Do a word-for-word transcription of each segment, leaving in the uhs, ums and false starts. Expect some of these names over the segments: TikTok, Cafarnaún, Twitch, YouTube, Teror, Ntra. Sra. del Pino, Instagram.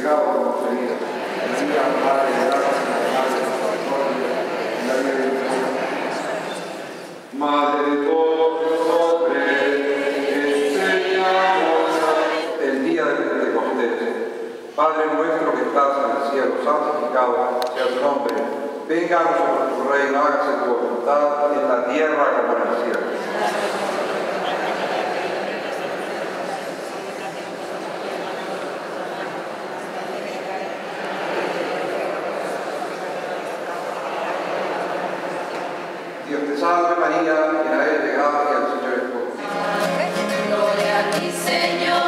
entregado por nuestra vida. Reciba, Padre, de damas en la alabanza de nuestra victoria, en la vida de nuestra vida. Madre de todos los hombres, enséñanos el día de Pentecostés. Padre nuestro que estás en el cielo, santificado sea tu nombre. Venga a nosotros tu reino, hágase tu voluntad en la tierra como en el cielo. Dios te salve María, llena eres de gracia, el Señor es contigo. Gloria a ti, Señor.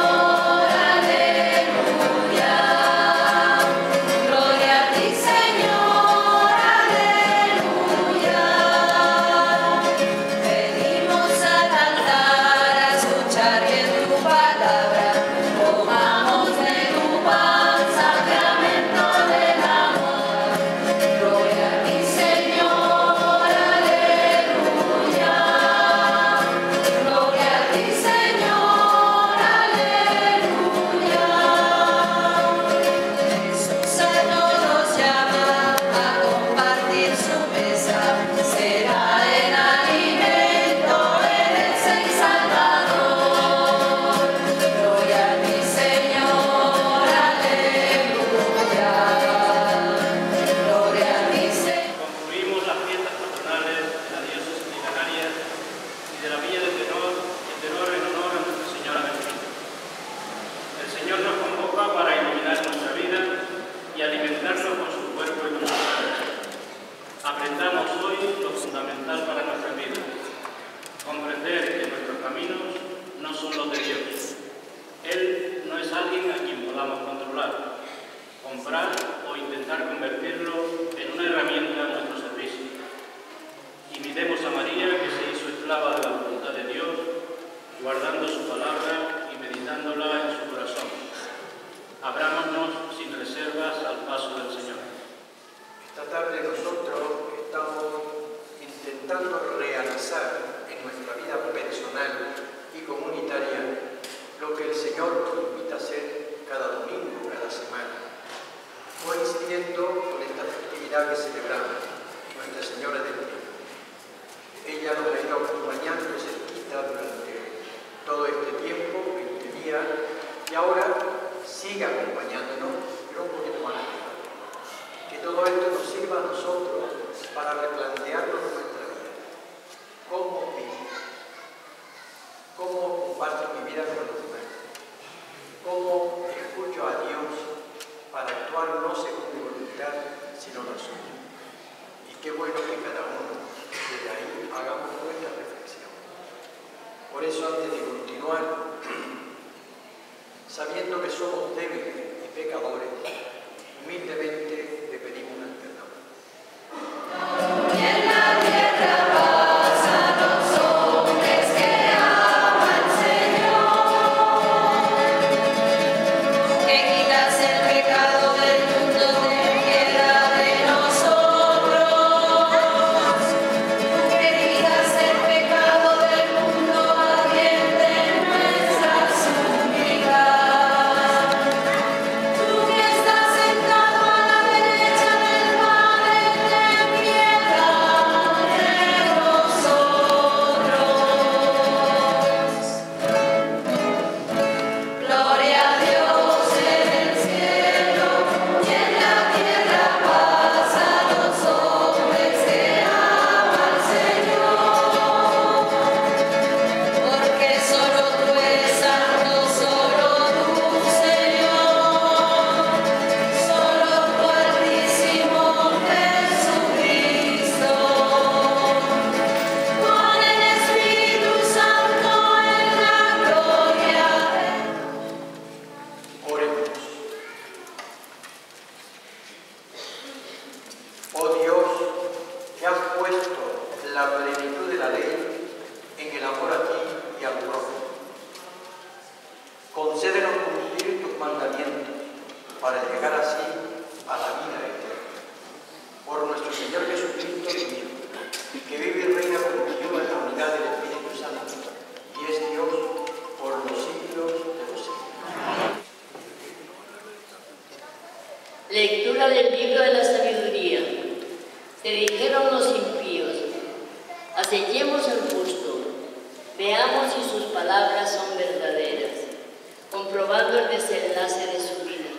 desenlace de su vida.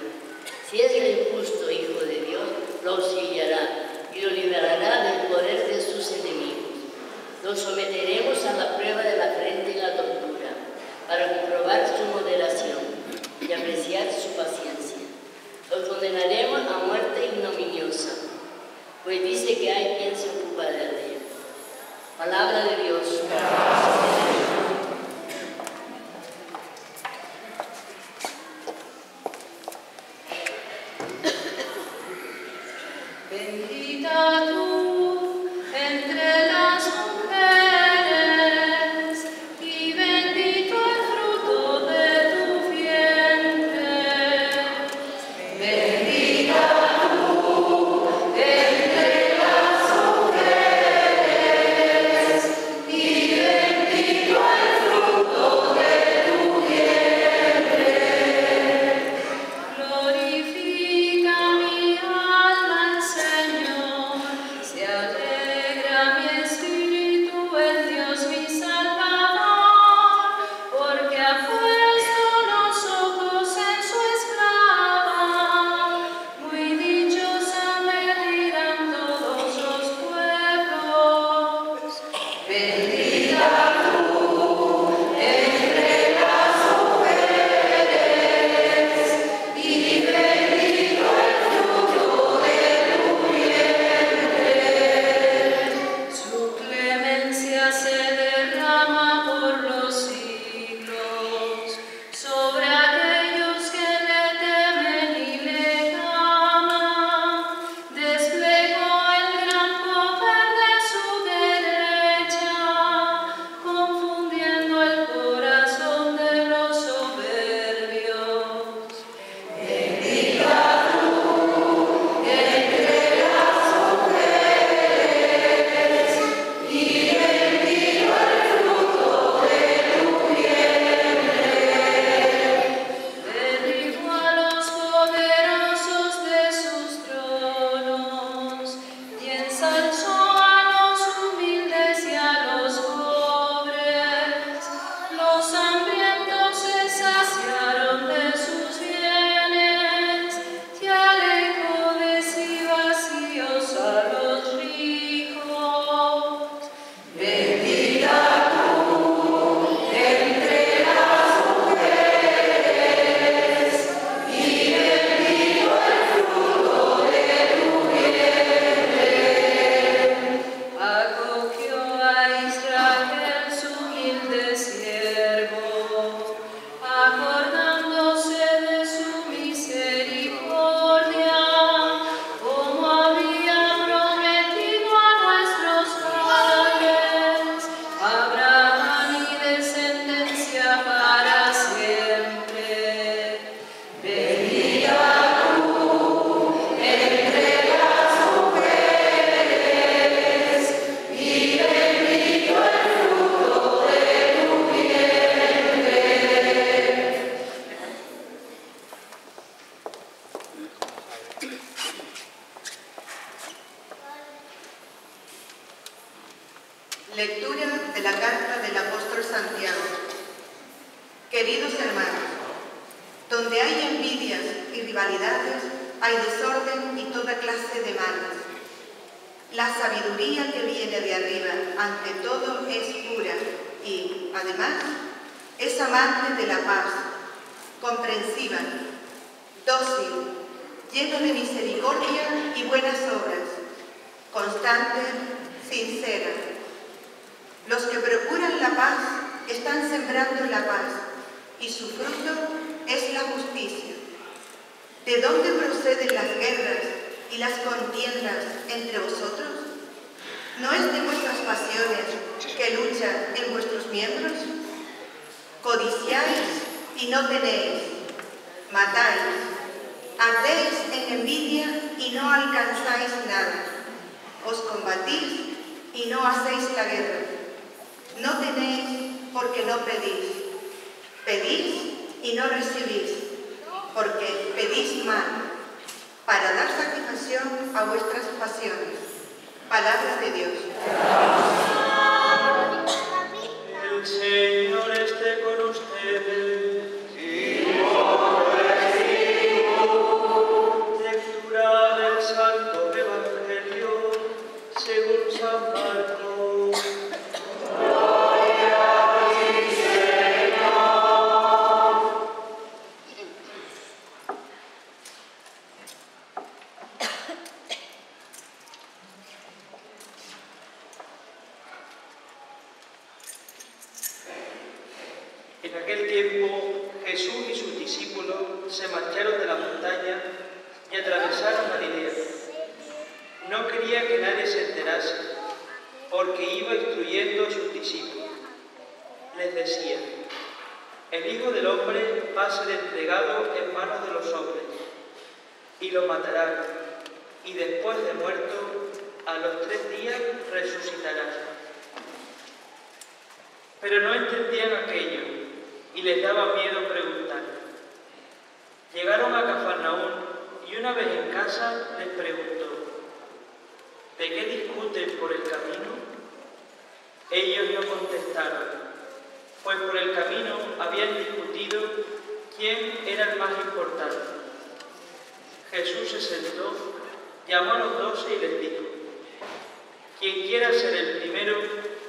Si es el justo Hijo de Dios, lo auxiliará y lo liberará del poder de sus enemigos. Lo someteremos a la prueba de la afrenta y la tortura, para comprobar su moderación y apreciar su paciencia. Lo condenaremos a muerte ignominiosa, pues dice que hay quien se ocupa de él. Palabra de Dios. Bendita tú entre las mujeres y bendito el fruto de tu vientre. Bendita tú entre las mujeres y bendito el fruto de tu vientre. Glorifica mi alma al Señor, se alegra mi espíritu en Dios mi Salvador, porque ha puesto los ojos en su esclava. Muy dichosa me dirán todos los pueblos. Bendita tú entre las mujeres y bendito el fruto de tu vientre. Su clemencia se derrama por los siglos sobre aquellos que le temen y le aman. Desplegó el gran poder de su derecha, confundiendo el corazón de los soberbios. Bendita tú entre las mujeres y bendito el fruto de tu vientre. Derribó a los poderosos de sus tronos y ensalzó a los humildes y a los pobres. Los hambrientos se saciaron de sus bienes y alejó de sí vacíos a los ricos. Bendita tú entre las mujeres y bendito el fruto de tu vientre. Acogió a Israel su humilde siervo, acordándose de su misericordia, como había prometido a nuestros padres, Abraham y descendencia para siempre. Bendita tú entre las mujeres y bendito el fruto de tu vientre. Lectura de la carta del apóstol Santiago. Queridos hermanos, donde hay envidias y rivalidades, hay desorden y toda clase de males. La sabiduría que viene de arriba, ante todo, es pura y, además, es amante de la paz, comprensiva, dócil, llena de misericordia y buenas obras, constante, sincera. Los que procuran la paz están sembrando la paz, y su fruto es la justicia. ¿De dónde proceden las guerras y las contiendas entre vosotros? ¿No es de vuestras pasiones que luchan en vuestros miembros? Codiciáis y no tenéis, matáis, ardéis en envidia y no alcanzáis nada, os combatís y no hacéis la guerra. No tenéis porque no pedís, pedís y no recibís, porque pedís mal, para dar satisfacción a vuestras pasiones. Palabra de Dios. El Señor esté con ustedes. Y con En aquel tiempo, Jesús y sus discípulos se marcharon de la montaña y atravesaron Galilea. No quería que nadie se enterase, porque iba instruyendo a sus discípulos. Les decía: el Hijo del Hombre va a ser entregado en manos de los hombres, y lo matarán, y después de muerto, a los tres días resucitará. Pero no entendían aquello, y les daba miedo preguntar. Llegaron a Cafarnaún y una vez en casa les preguntó: ¿de qué discuten por el camino? Ellos no contestaron, pues por el camino habían discutido quién era el más importante. Jesús se sentó, llamó a los doce y les dijo: quien quiera ser el primero,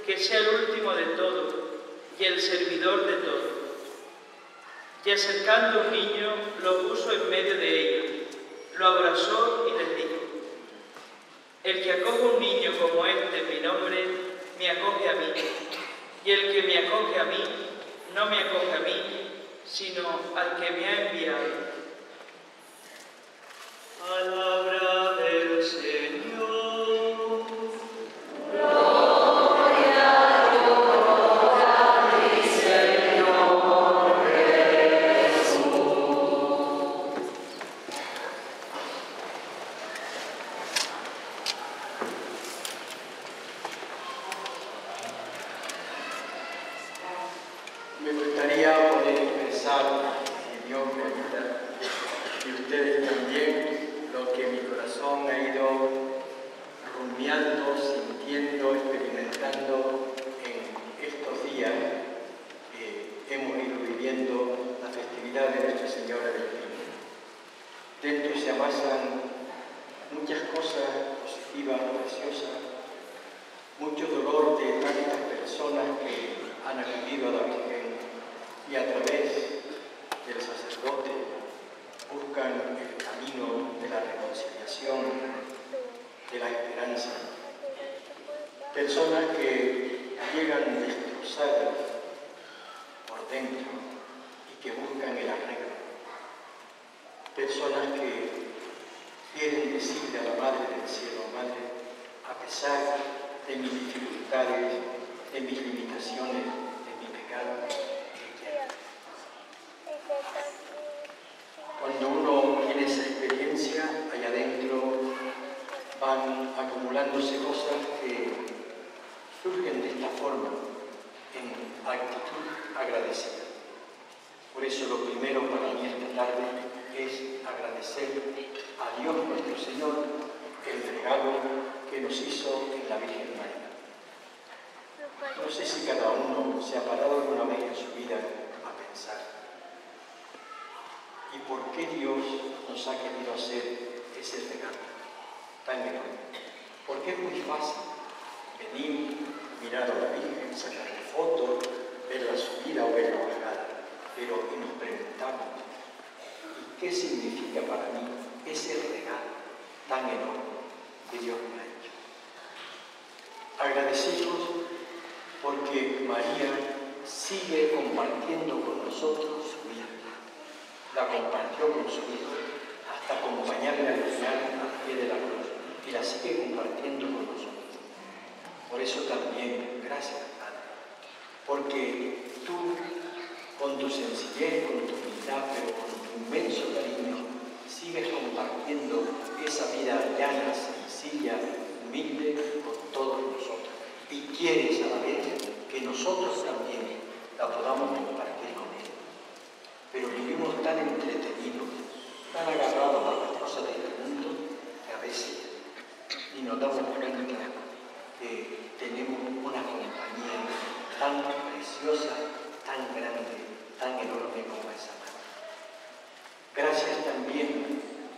que sea el último de todos y el servidor de todos. Y acercando un niño, lo puso en medio de ellos, lo abrazó y les dijo: el que acoge un niño como este en mi nombre, me acoge a mí, y el que me acoge a mí, no me acoge a mí, sino al que me ha enviado. Palabra del Señor.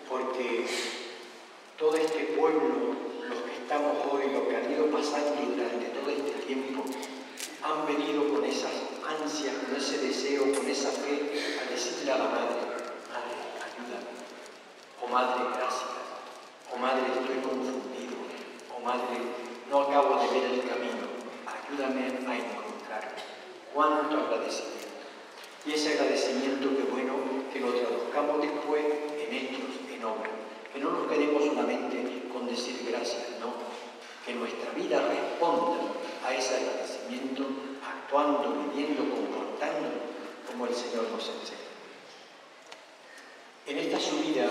Porque todo este pueblo, los que estamos hoy, los que han ido pasaron durante todo este tiempo han venido con esas ansias, con ese deseo, con esa fe, a decirle a la madre: madre, ayúdame, o madre, gracias, o madre, estoy confundido, o madre, no acabo de ver el camino, ayúdame a encontrar. Cuánto agradecimiento. Y ese agradecimiento, qué bueno que lo traduzcamos después en hechos, en obras. Que no nos quedemos solamente con decir gracias, no. Que nuestra vida responda a ese agradecimiento, actuando, viviendo, comportando como el Señor nos enseña. En esta subida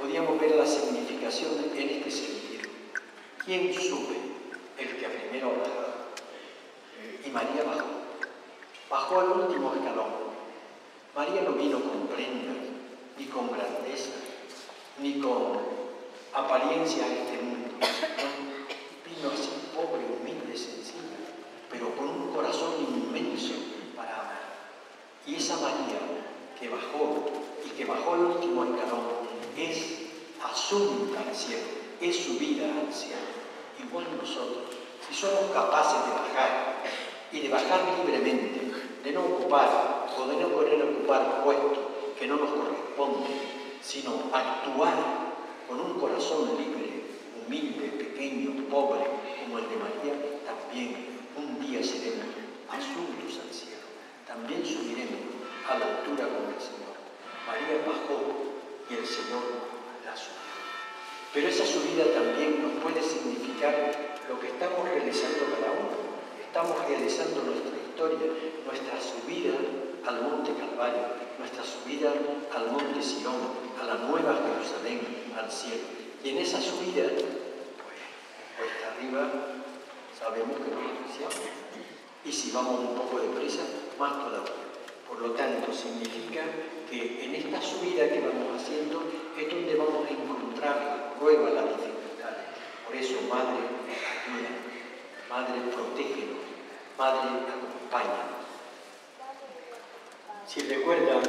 podíamos ver la significación en este sentido. ¿Quién sube? El que primero bajaba. Y María bajó. Bajó al último escalón. María no vino con prendas, ni con grandeza, ni con apariencias de este mundo. Vino así, pobre, humilde, sencilla, pero con un corazón inmenso para amar. Y esa María que bajó, y que bajó al último escalón, es asunta al cielo, es subida al cielo. Igual nosotros, si somos capaces de bajar, y de bajar libremente, de no ocupar o de no querer ocupar puestos que no nos corresponden, sino actuar con un corazón libre, humilde, pequeño, pobre, como el de María, también un día seremos asuntos al cielo, también subiremos a la altura con el Señor. María bajó y el Señor la subió. Pero esa subida también nos puede significar lo que estamos realizando cada uno. Estamos realizando nuestra historia, nuestra subida al monte Calvario, nuestra subida al monte Sion, a la nueva Jerusalén, al cielo. Y en esa subida, pues, cuesta arriba, sabemos que nos apreciamos. Y si vamos un poco deprisa, más todavía. Por lo tanto, significa que en esta subida que vamos haciendo es donde vamos a encontrar la prueba, las dificultades. Por eso, Madre, ayúdanos. Madre, protégenos. Madre, acompáñanos. Si recuerdan,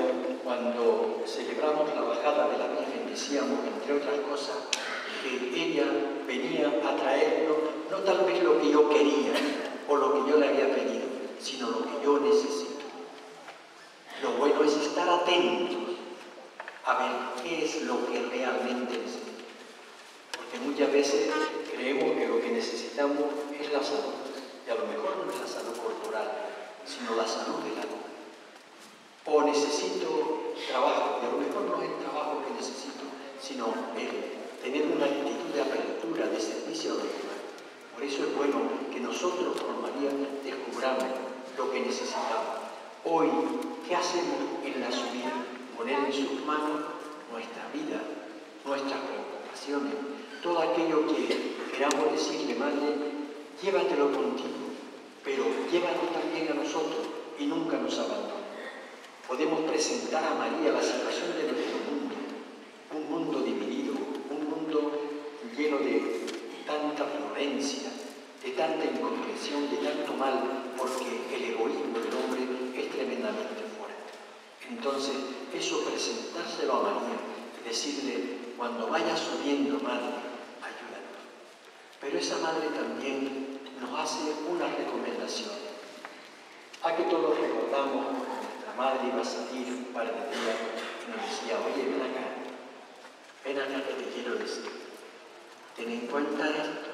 cuando celebramos la bajada de la Virgen, decíamos, entre otras cosas, que ella venía a traernos, no tal vez lo que yo quería o lo que yo le había pedido, sino lo que yo necesito. Lo bueno es estar atentos a ver qué es lo que realmente necesito. Porque muchas veces creemos que lo que necesitamos es la salud, y a lo mejor no es la salud corporal, sino la salud del alma. O necesito trabajo, y a lo mejor no es el trabajo que necesito, sino el tener una actitud de apertura, de servicio a los demás. Por eso es bueno que nosotros, por María, descubramos lo que necesitamos. Hoy, ¿qué hacemos en la subida? Poner en sus manos nuestra vida, nuestras preocupaciones, todo aquello que queramos decirle, Madre, llévatelo contigo, pero llévalo también a nosotros y nunca nos abandone. Podemos presentar a María la situación de nuestro mundo, un mundo dividido, un mundo lleno de tanta violencia, de tanta incomprensión, de tanto mal, porque el egoísmo del hombre es tremendamente fuerte. Entonces, eso presentárselo a María y decirle: cuando vaya subiendo, Madre, ayúdanos. Pero esa Madre también nos hace una recomendación. A que todos recordamos que nuestra madre iba a salir un par de días y nos decía: oye, ven acá, ven acá que te quiero decir, ten en cuenta esto,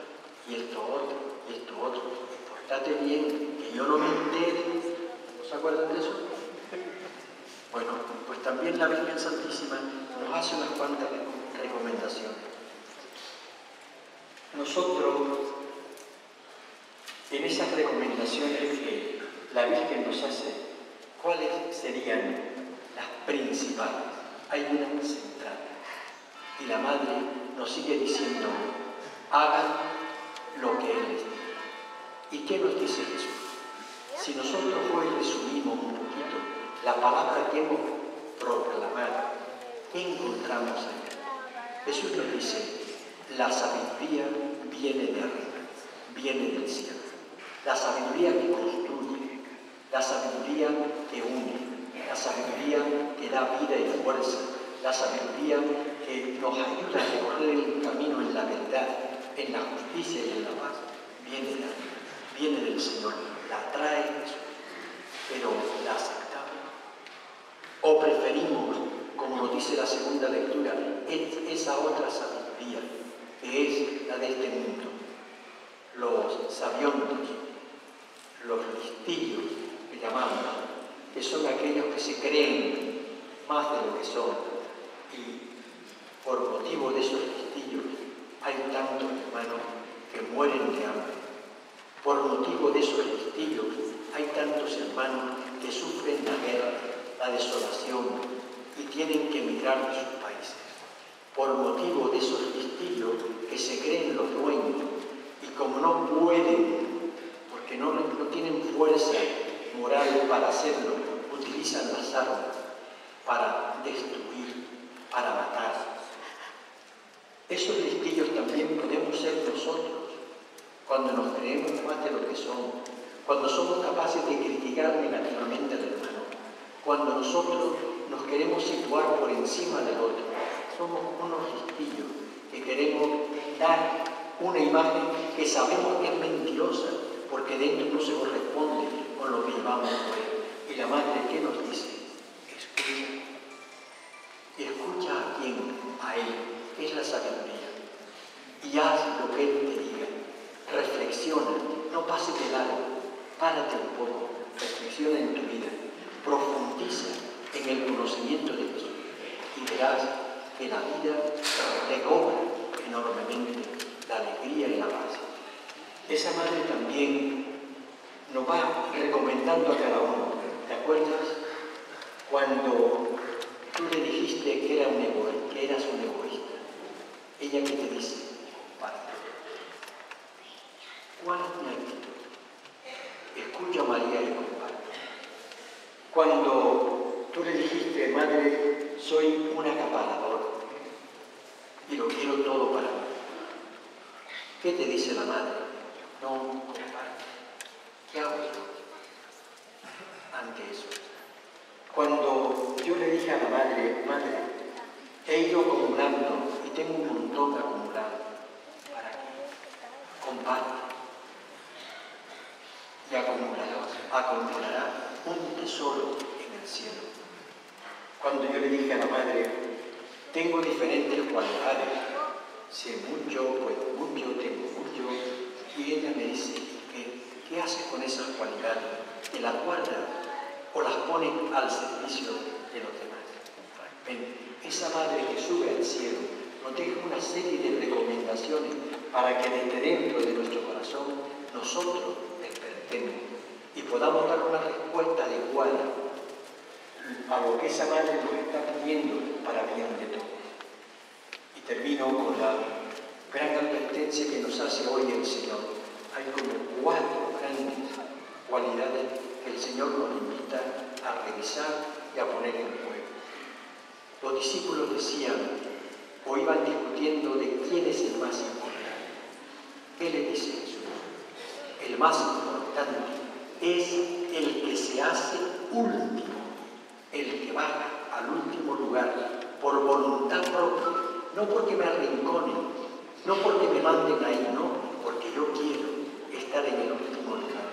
y esto otro, y esto otro, y portate bien, que yo no me entere. ¿No se acuerdan de eso? Bueno, pues también la Virgen Santísima nos hace unas cuantas recomendaciones. Nosotros, en esas recomendaciones que la Virgen nos hace, ¿cuáles serían las principales? Hay una central. Y la Madre nos sigue diciendo: hagan lo que Él les diga. ¿Y qué nos dice Jesús? Si nosotros hoy resumimos un poquito la palabra que hemos proclamado, ¿qué encontramos allá? Jesús nos dice: la sabiduría viene de arriba, viene del cielo. La sabiduría que construye, la sabiduría que une, la sabiduría que da vida y fuerza, la sabiduría que nos ayuda a recorrer el camino en la verdad, en la justicia y en la paz. viene de ahí, viene del Señor, la trae Jesús, pero la aceptamos. O preferimos, como nos dice la segunda lectura, esa otra sabiduría, que es la de este mundo. Los sabiondos, los listillos, que llamamos, que son aquellos que se creen más de lo que son, y por motivo de esos listillos hay tantos hermanos que mueren de hambre. Por motivo de esos listillos hay tantos hermanos que sufren la guerra, la desolación y tienen que emigrar de sus países. Por motivo de esos listillos que se creen los dueños y como no pueden, porque no, no tienen fuerza moral para hacerlo, utilizan las armas para destruir, para matar. Esos listillos también podemos ser nosotros cuando nos creemos más de lo que somos, cuando somos capaces de criticar negativamente al hermano, cuando nosotros nos queremos situar por encima del otro. Somos unos listillos que queremos dar una imagen que sabemos que es mentirosa, porque dentro no se corresponde con lo que llevamos hoy. Y la Madre, ¿qué nos dice? Escucha. Y escucha a quién, a Él, que es la sabiduría. Y haz lo que Él te diga. Reflexiona, no pases de largo. Párate un poco, reflexiona en tu vida. Profundiza en el conocimiento de Jesús. Y verás que la vida recobra enormemente la alegría y la paz. Esa Madre también nos va recomendando a cada uno. ¿Te acuerdas cuando tú le dijiste que, era un egoísta, que eras un egoísta? Ella que te dice, compadre, ¿cuál es mi actitud? Escucha a María y compadre. Cuando tú le dijiste, madre, soy un acaparador y lo quiero todo para mí, ¿qué te dice la madre? No, compadre. ¿Qué hago ante eso? Cuando yo le dije a la madre, madre, he ido acumulando y tengo un montón de acumulado, ¿para qué? Comparte. Y acumularás, acumulará un tesoro en el cielo. Cuando yo le dije a la madre, tengo diferentes cualidades, sé mucho, puedo mucho, tengo mucho, y ella me dice, ¿qué? ¿Qué haces con esas cualidades? ¿Te las guardas o las pones al servicio de los demás? Ven, esa madre que sube al cielo nos deja una serie de recomendaciones para que desde dentro de nuestro corazón nosotros despertemos y podamos dar una respuesta adecuada a lo que esa madre nos está pidiendo para bien de todos. Y termino con la gran advertencia que nos hace hoy el Señor. Hay como cuatro grandes cualidades que el Señor nos invita a revisar y a poner en juego. Los discípulos decían o iban discutiendo de quién es el más importante. ¿Qué le dice Jesús? El más importante es el que se hace último, el que baja al último lugar por voluntad propia, no porque me arrinconen, no porque me manden ahí, no, porque yo quiero estar en el último lugar.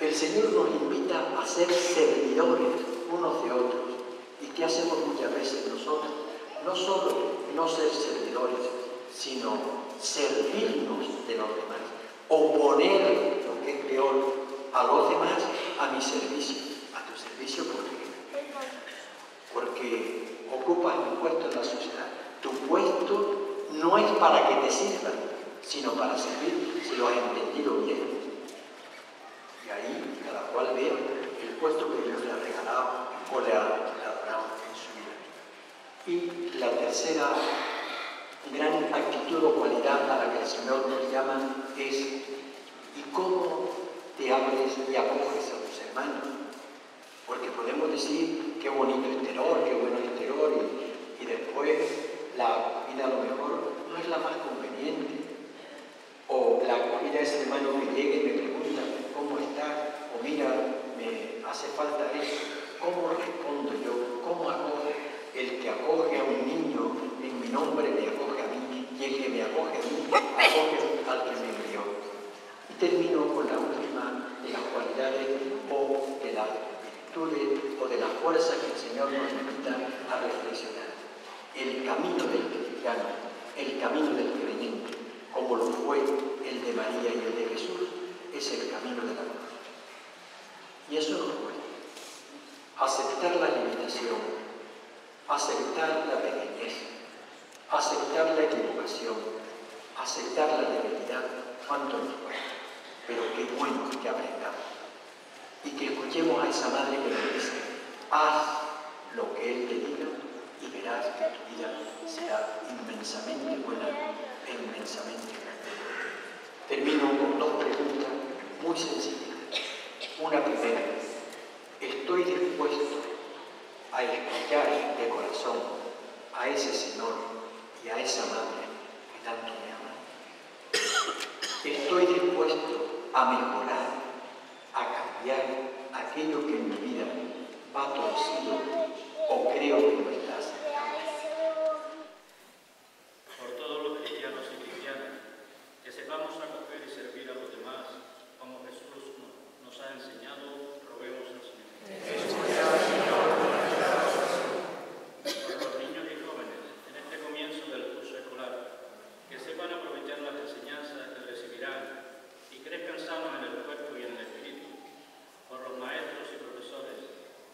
El Señor nos invita a ser servidores unos de otros. ¿Y qué hacemos muchas veces nosotros? No solo no ser servidores, sino servirnos de los demás, o poner, lo que es peor, a los demás a mi servicio, a tu servicio. ¿Por qué? Porque ocupas un puesto en la sociedad. Tu puesto no es para que te sirvan, sino para servir, si lo has entendido bien. Y ahí cada cual vea el puesto que Dios le ha regalado o le ha dado en su vida. Y la tercera gran actitud o cualidad a la que el Señor nos llama es ¿y cómo te abres y acoges a tus hermanos? Porque podemos decir qué bonito exterior, qué bueno exterior, y, y después la vida a lo mejor no es la más conveniente. O la acogida a ese hermano que llega y me pregunta cómo está, o mira, me hace falta eso. ¿Cómo respondo yo? ¿Cómo acojo? El que acoge a un niño en mi nombre me acoge a mí, y el que me acoge a mí acoge al que me envió. terminó con la última de las cualidades o de las virtudes o de la fuerza que el Señor nos invita a reflexionar. El camino del cristiano, el camino del creyente, como lo fue el de María y el de Jesús, es el camino de la cruz. Y eso nos cuesta. Aceptar la limitación, aceptar la pequeñez, aceptar la equivocación, aceptar la debilidad, cuánto nos cuesta. Pero qué bueno que aprendamos y que escuchemos a esa madre que nos dice: haz lo que Él te diga y verás que tu vida será inmensamente buena e inmensamente grande. Termino con dos preguntas muy sencillas. Una primera: ¿estoy dispuesto a escuchar de corazón a ese Señor y a esa madre que tanto me ama? ¿Estoy dispuesto a mejorar, a cambiar aquello que en mi vida va torcido o creo que no está aceptado? Por todos los cristianos y cristianas, que sepamos acoger y servir a los demás como Jesús nos ha enseñado, roguemos al Señor. Para los niños y jóvenes, en este comienzo del curso escolar, que sepan aprovechar las enseñanzas que recibirán y crezcan sanos en el cuerpo y en el espíritu. Por los maestros y profesores,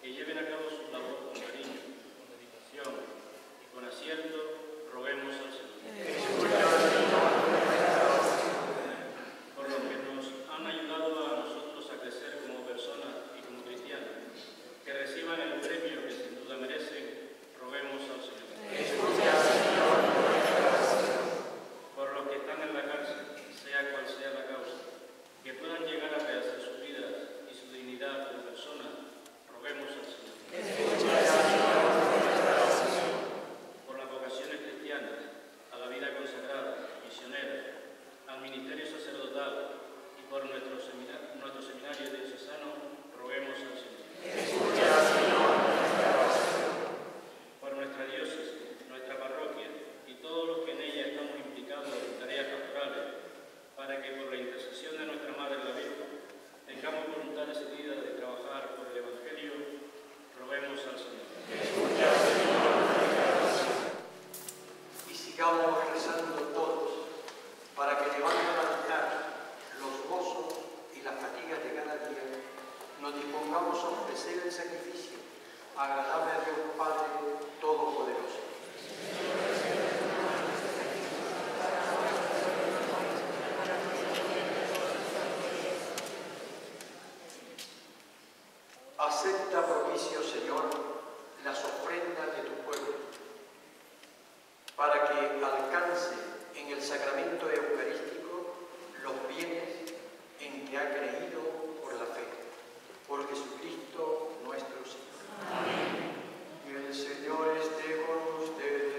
que lleven a cabo su labor con cariño, con dedicación y con acierto, roguemos al Señor. Acepta propicio, Señor, las ofrendas de tu pueblo, para que alcance en el sacramento eucarístico los bienes en que ha creído por la fe, por Jesucristo nuestro Señor. Amén. Y el Señor esté con ustedes.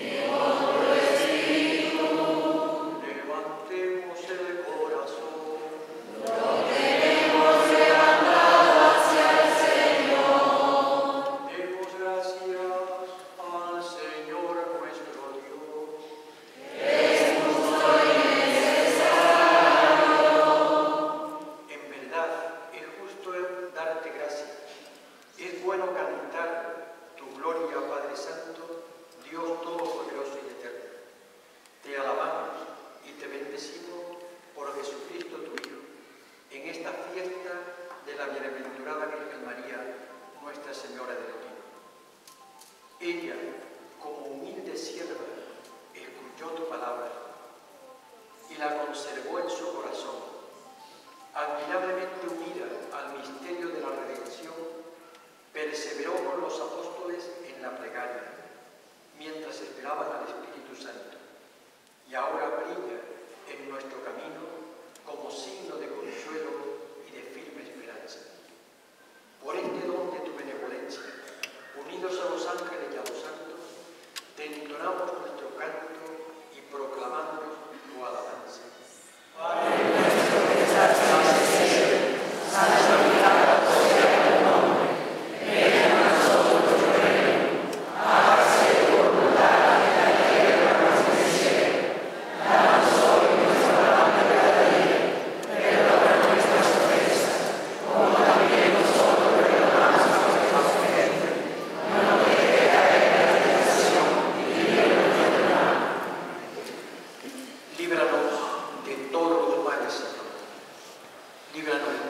Y con tu espíritu. Levantemos el corazón.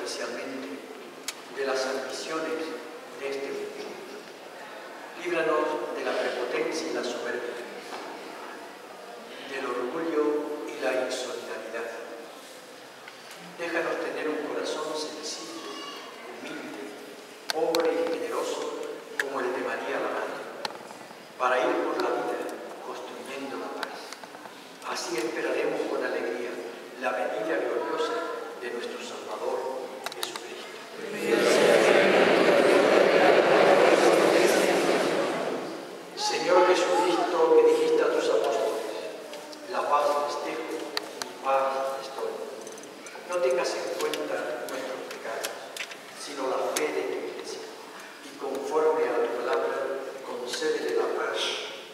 especialmente de las ambiciones de este mundo. Líbranos de la prepotencia y la soberbia, del orgullo y la insolidaridad. Déjanos tener un corazón sencillo, humilde, pobre y generoso, como el de María la Madre, para ir por la vida construyendo la paz. Así esperaremos con alegría la venida gloriosa de nuestro Salvador, Jesucristo. Señor Jesucristo, que dijiste a tus apóstoles, la paz les dejo, mi paz les doy. No tengas en cuenta nuestros pecados, sino la fe de tu iglesia, y conforme a tu palabra, concédele la paz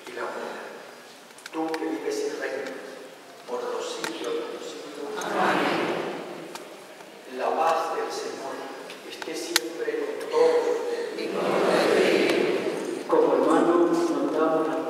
y la unidad. Tú que vives y reinas por los siglos de los siglos. Amén. La paz del Señor esté siempre con todos y con el Espíritu. Como hermanos nos damos la paz.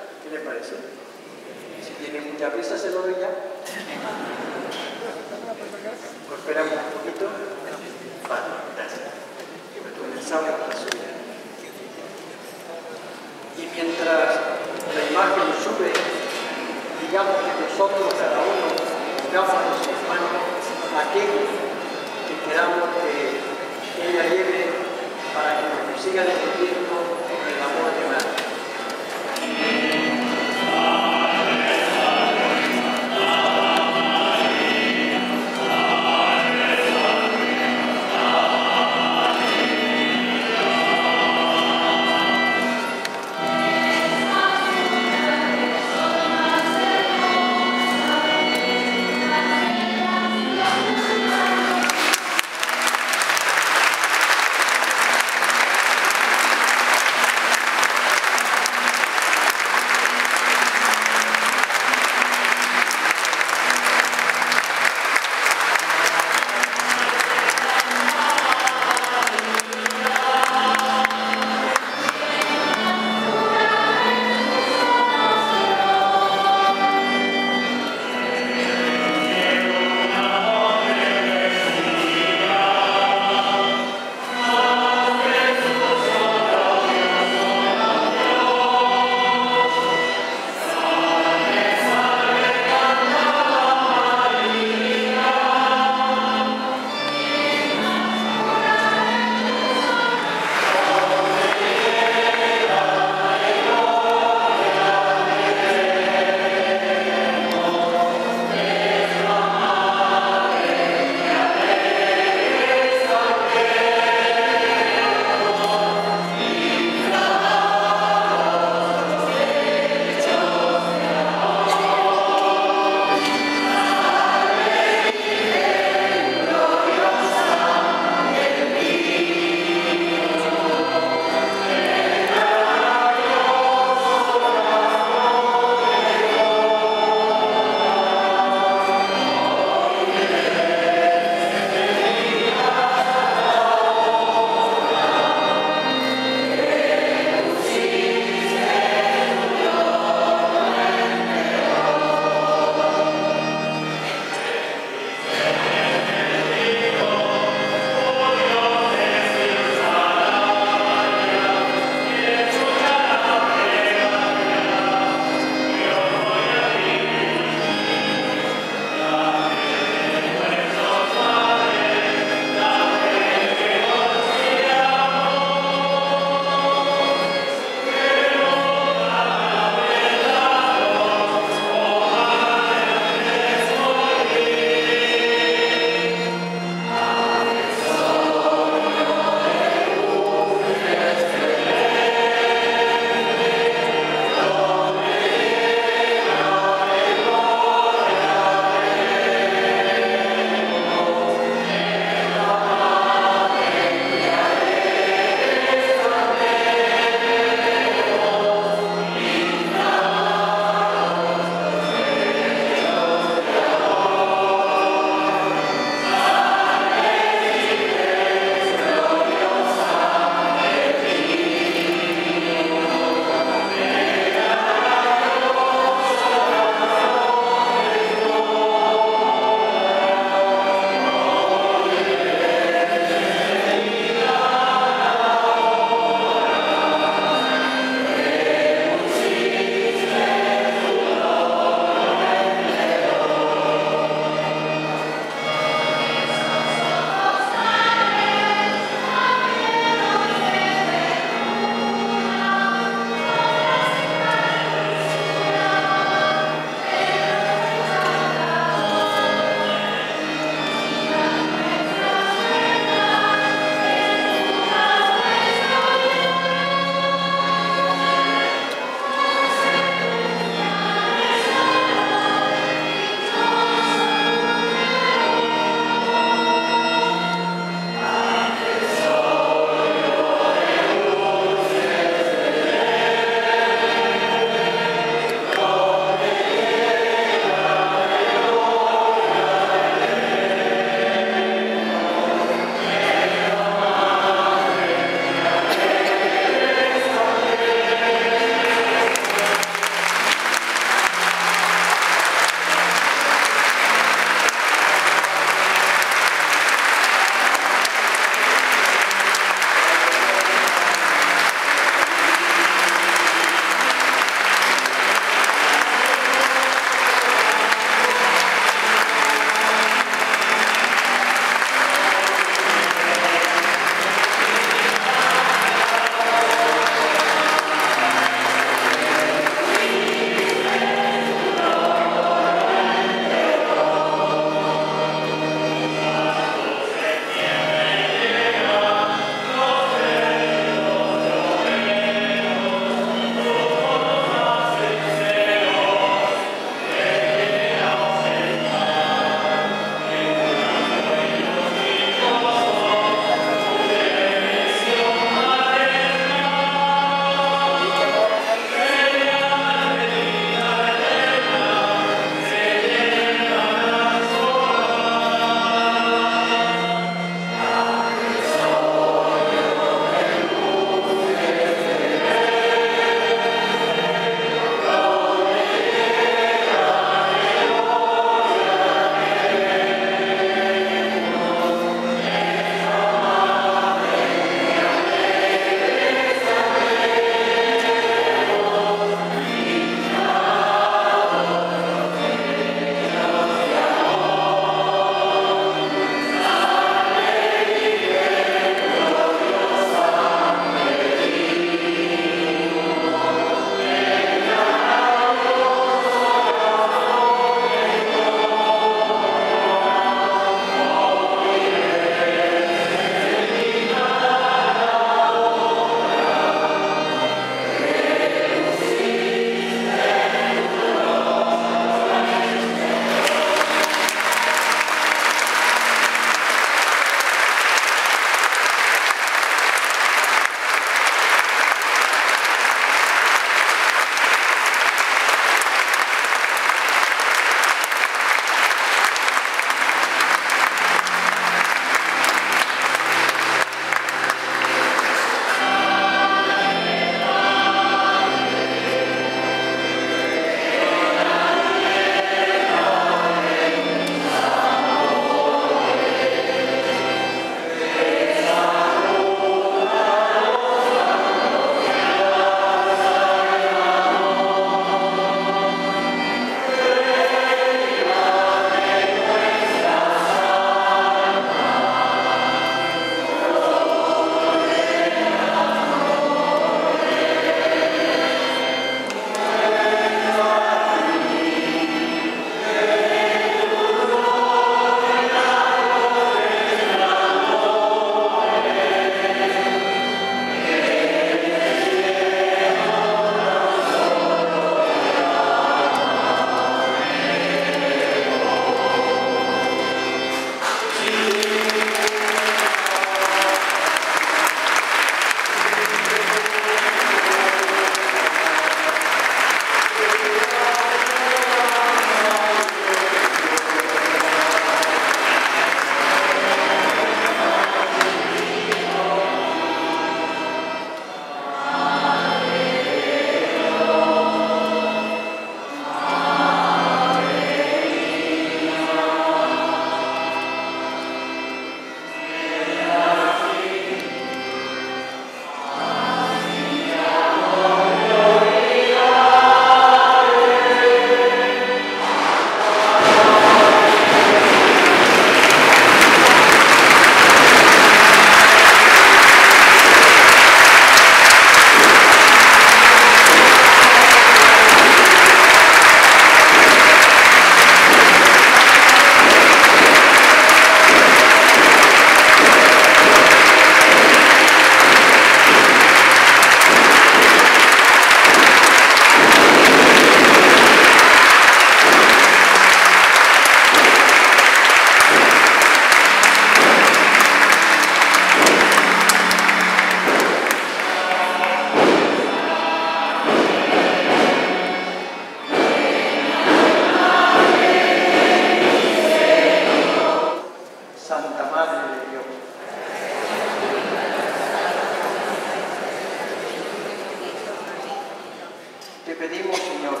Te pedimos, Señor,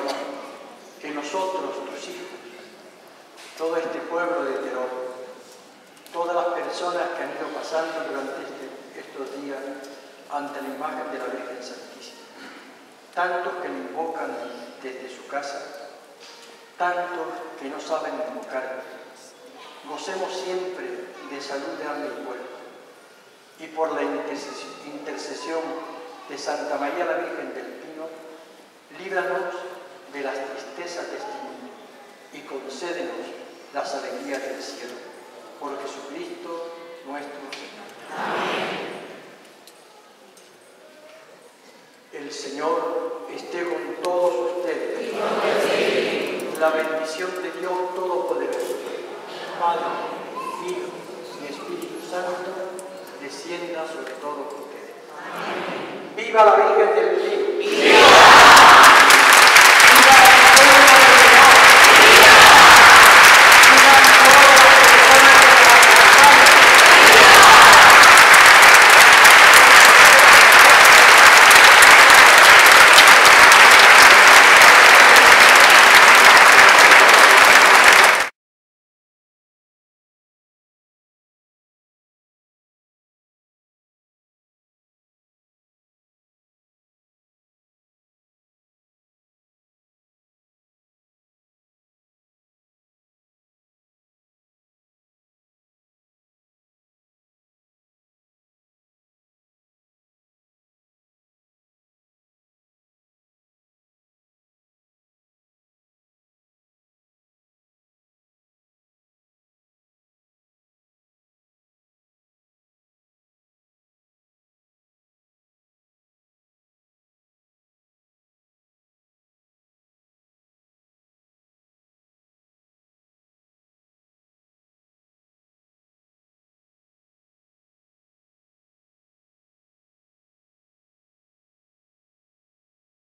que nosotros, tus hijos, todo este pueblo de Teror, todas las personas que han ido pasando durante este, estos días ante la imagen de la Virgen Santísima, tantos que le invocan desde su casa, tantos que no saben invocar, gocemos siempre de salud de alma y cuerpo, y por la intercesión de Santa María la Virgen del Pino, líbranos de las tristezas de este mundo y concédenos las alegrías del cielo. Por Jesucristo nuestro Señor. Amén. El Señor esté con todos ustedes. Y con el Espíritu. La bendición de Dios Todopoderoso, Padre, Hijo y Espíritu Santo, descienda sobre todos ustedes. Amén. ¡Viva la Virgen del Pino!